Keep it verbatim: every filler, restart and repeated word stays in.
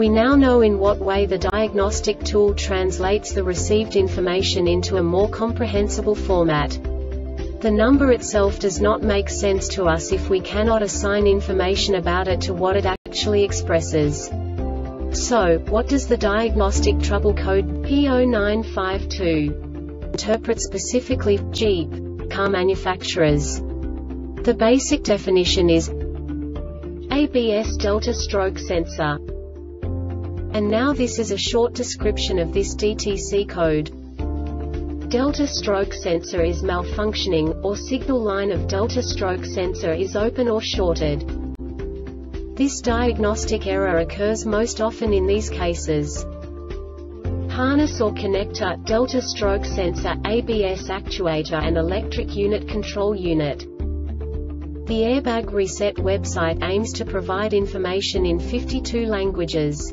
We now know in what way the diagnostic tool translates the received information into a more comprehensible format. The number itself does not make sense to us if we cannot assign information about it to what it actually expresses. So, what does the diagnostic trouble code P zero nine five two interpret specifically for Jeep car manufacturers? The basic definition is A B S delta stroke sensor. And now this is a short description of this D T C code. Delta stroke sensor is malfunctioning, or signal line of delta stroke sensor is open or shorted. This diagnostic error occurs most often in these cases. Harness or connector, delta stroke sensor, A B S actuator and electric unit control unit. The Airbag Reset website aims to provide information in fifty-two languages.